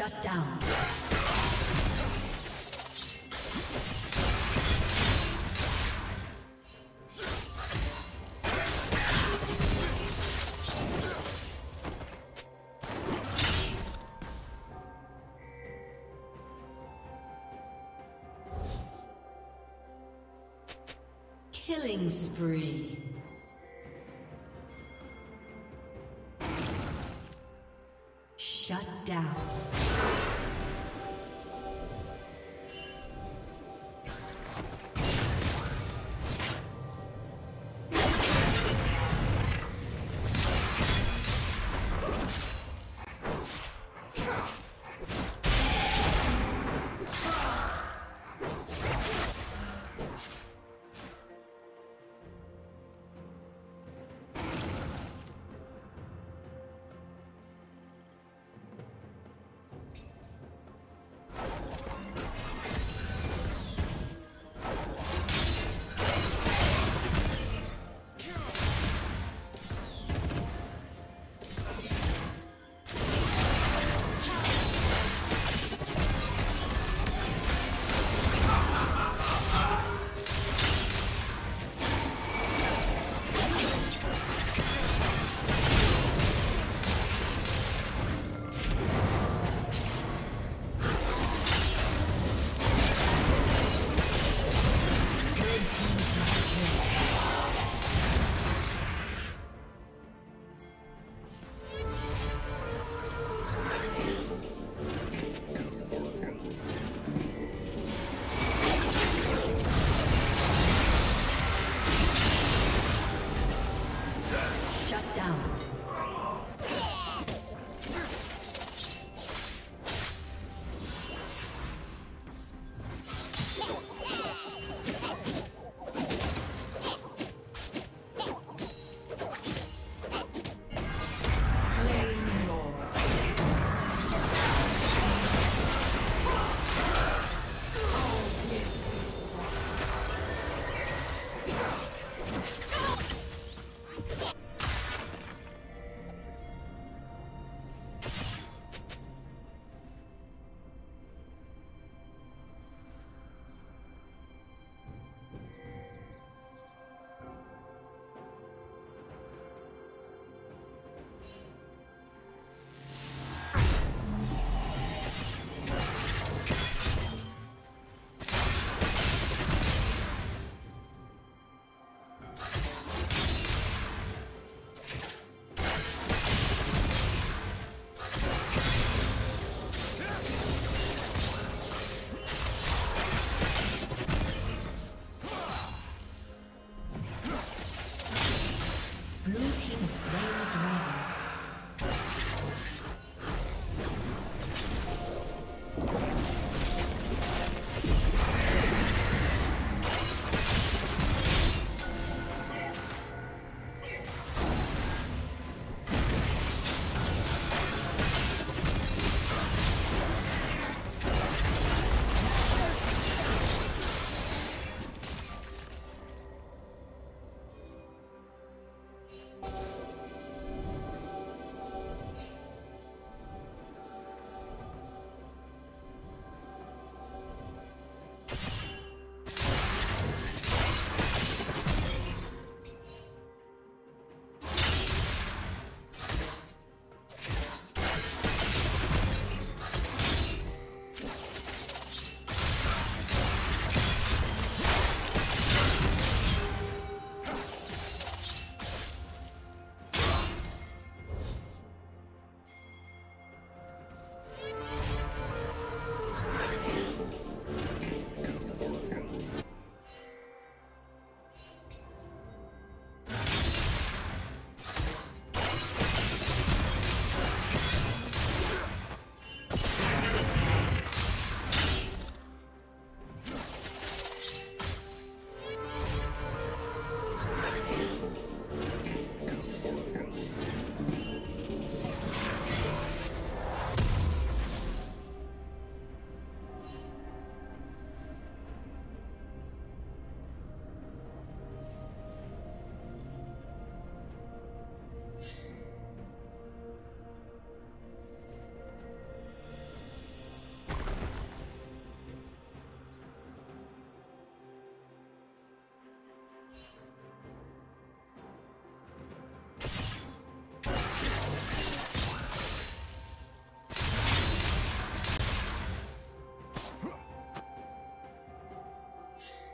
Shut down. Killing spree. Shut down.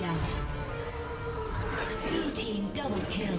down. Blue team double kill.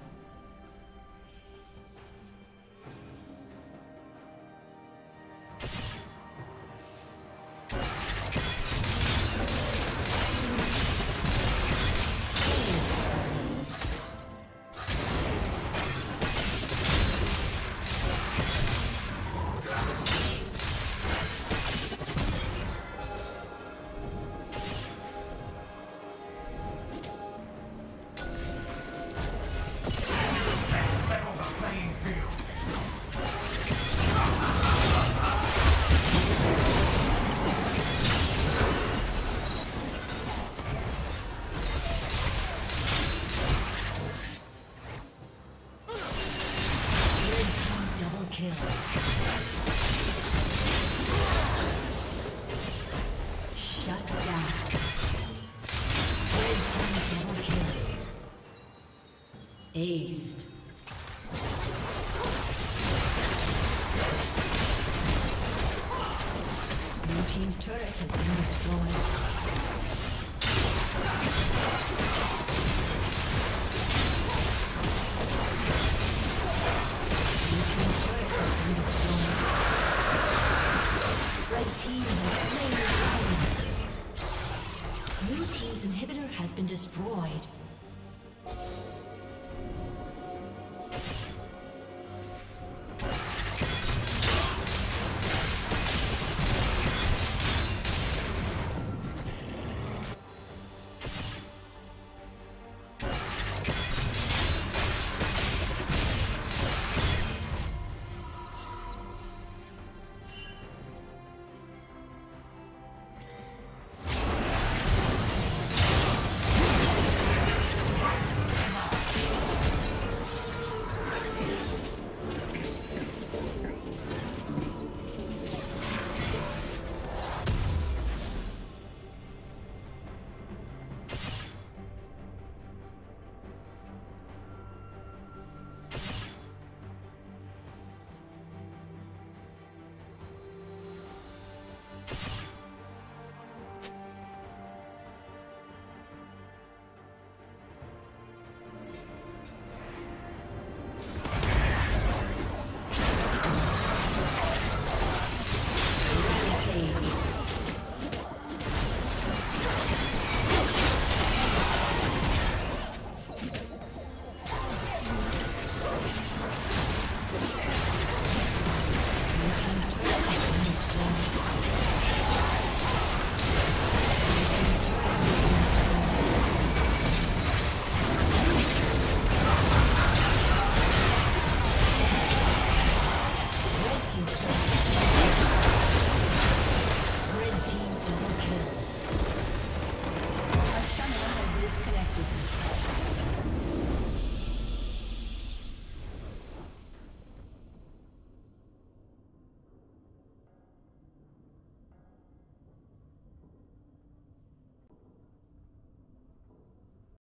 Aced. Your team's turret has been destroyed. Your team's inhibitor has been destroyed.